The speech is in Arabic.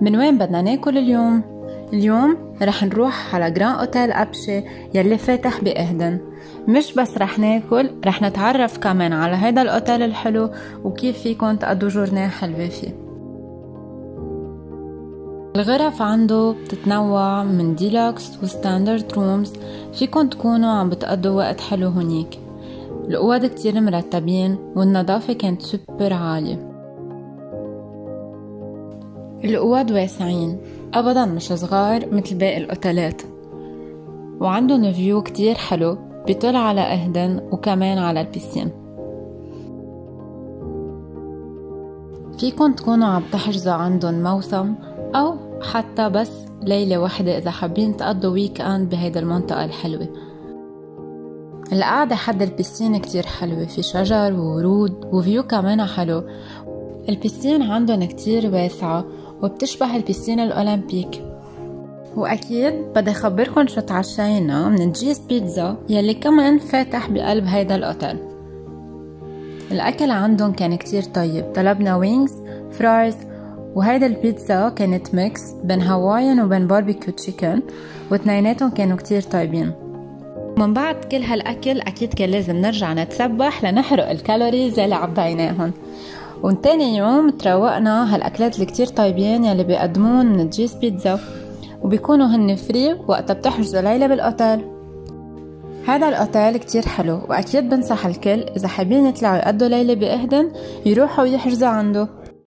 من وين بدنا ناكل اليوم؟ اليوم رح نروح على جراند اوتيل أبشي يلي فاتح بإهدن. مش بس رح ناكل، رح نتعرف كمان على هيدا الاوتيل الحلو وكيف فيكن تقضوا جورنيه حلوة فيه. الغرف عنده بتتنوع من ديلوكس وستاندرد رومز، فيكن تكونوا عم بتقضوا وقت حلو هنيك. الأوض كتير مرتبين والنظافة كانت سوبر عالية. الأوض واسعين أبدا مش صغار مثل باقي الأوتيلات، وعندهم فيو كتير حلو بيطل على إهدن وكمان على البيسين. فيكن تكونوا عم تحجزوا عندهم موسم أو حتى بس ليلة واحدة إذا حابين تقضوا ويك أند بهيدا المنطقة الحلوة. القعدة حد البيسين كتير حلوة، في شجر وورود وفيو كمان حلو. البيسين عندهم كتير واسعة وبتشبه البيسين الأولمبيك. وأكيد بدي أخبركن شو تعشينا من جيز بيتزا يلي كمان فاتح بقلب هيدا الأوتيل. الأكل عندهم كان كتير طيب، طلبنا وينجز فرايز، وهيدا البيتزا كانت ميكس بين هواين وبين باربيكيو تشيكن، واتنيناتهم كانوا كتير طيبين. من بعد كل هالأكل أكيد كان لازم نرجع نتسبح لنحرق الكالوريز اللي عبيناهن. وتاني يوم تروقنا هالأكلات اللي كتير طيبين يلي بيقدمون من جيز بيتزا، وبيكونوا هن فري وقتها بتحجزوا ليلة بالأوتيل. هذا الأوتيل كتير حلو، وأكيد بنصح الكل إذا حابين يطلعوا يقضوا ليلة بإهدن يروحوا ويحجزوا عنده.